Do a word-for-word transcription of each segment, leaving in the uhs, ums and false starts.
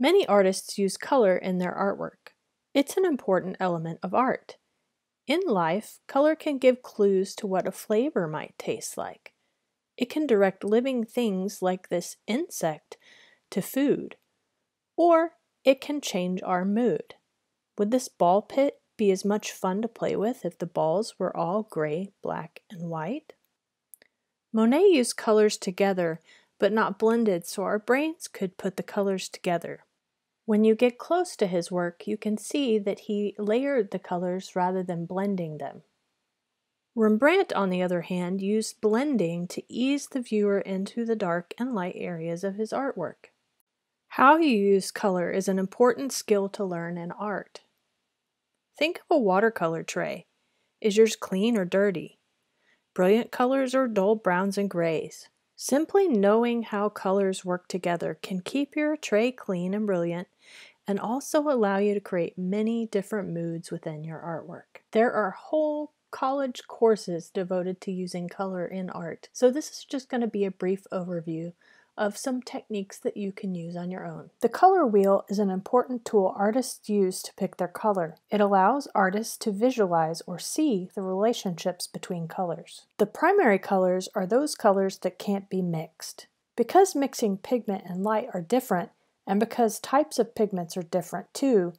Many artists use color in their artwork. It's an important element of art. In life, color can give clues to what a flavor might taste like. It can direct living things like this insect to food, or it can change our mood. Would this ball pit be as much fun to play with if the balls were all gray, black, and white? Monet used colors together, but not blended, so our brains could put the colors together. When you get close to his work, you can see that he layered the colors rather than blending them. Rembrandt, on the other hand, used blending to ease the viewer into the dark and light areas of his artwork. How you use color is an important skill to learn in art. Think of a watercolor tray. Is yours clean or dirty? Brilliant colors or dull browns and grays? Simply knowing how colors work together can keep your tray clean and brilliant, and also allow you to create many different moods within your artwork. There are whole college courses devoted to using color in art, so this is just going to be a brief overview of some techniques that you can use on your own. The color wheel is an important tool artists use to pick their color. It allows artists to visualize or see the relationships between colors. The primary colors are those colors that can't be mixed. Because mixing pigment and light are different, and because types of pigments are different too,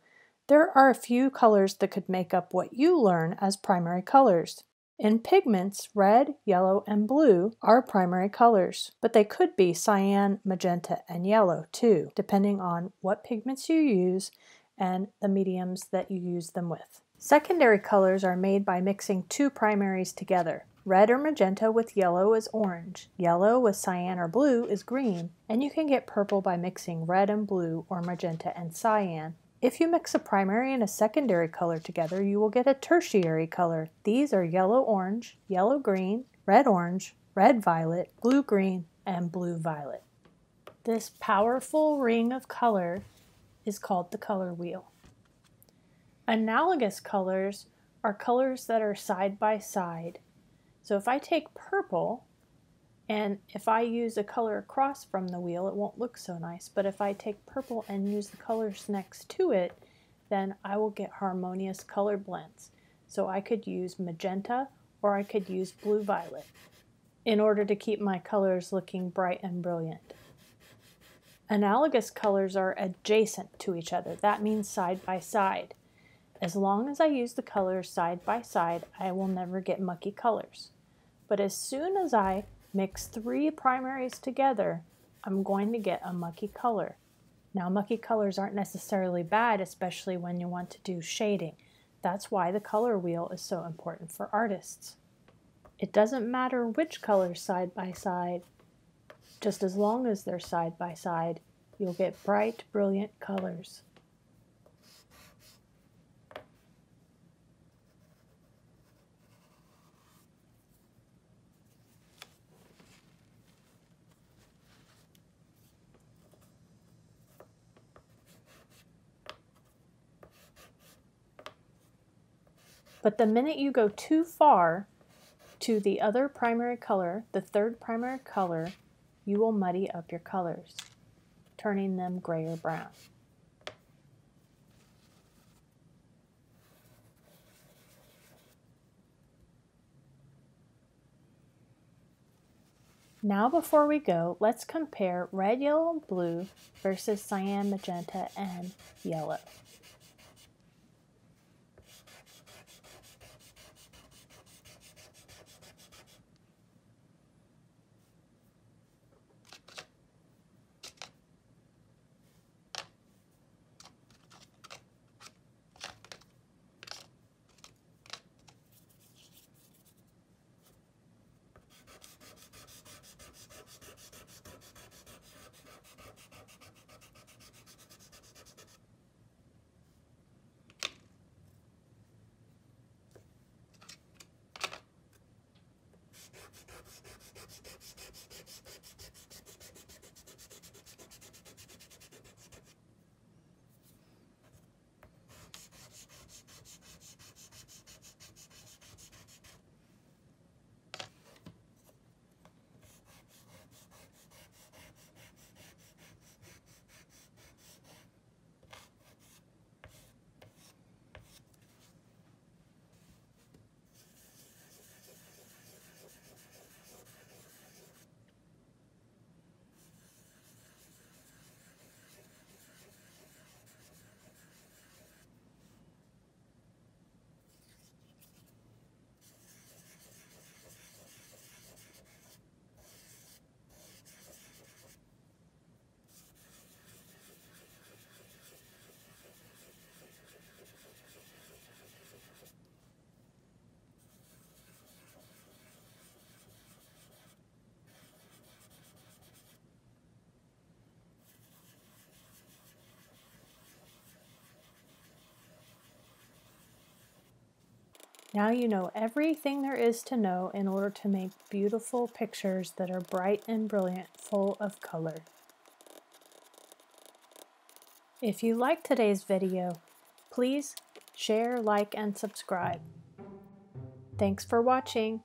there are a few colors that could make up what you learn as primary colors. In pigments, red, yellow, and blue are primary colors, but they could be cyan, magenta, and yellow too, depending on what pigments you use and the mediums that you use them with. Secondary colors are made by mixing two primaries together. Red or magenta with yellow is orange, yellow with cyan or blue is green, and you can get purple by mixing red and blue or magenta and cyan. If you mix a primary and a secondary color together, you will get a tertiary color. These are yellow-orange, yellow-green, red-orange, red-violet, blue-green, and blue-violet. This powerful ring of color is called the color wheel. Analogous colors are colors that are side by side. So if I take purple, and if I use a color across from the wheel, it won't look so nice, but if I take purple and use the colors next to it, then I will get harmonious color blends. So I could use magenta, or I could use blue-violet in order to keep my colors looking bright and brilliant. Analogous colors are adjacent to each other. That means side by side. As long as I use the colors side by side, I will never get mucky colors. But as soon as I mix three primaries together, I'm going to get a mucky color. Now, mucky colors aren't necessarily bad, especially when you want to do shading. That's why the color wheel is so important for artists. It doesn't matter which colors side by side, just as long as they're side by side, you'll get bright, brilliant colors. But the minute you go too far to the other primary color, the third primary color, you will muddy up your colors, turning them gray or brown. Now before we go, let's compare red, yellow, and blue versus cyan, magenta, and yellow. Now you know everything there is to know in order to make beautiful pictures that are bright and brilliant, full of color. If you like today's video, please share, like, and subscribe. Thanks for watching.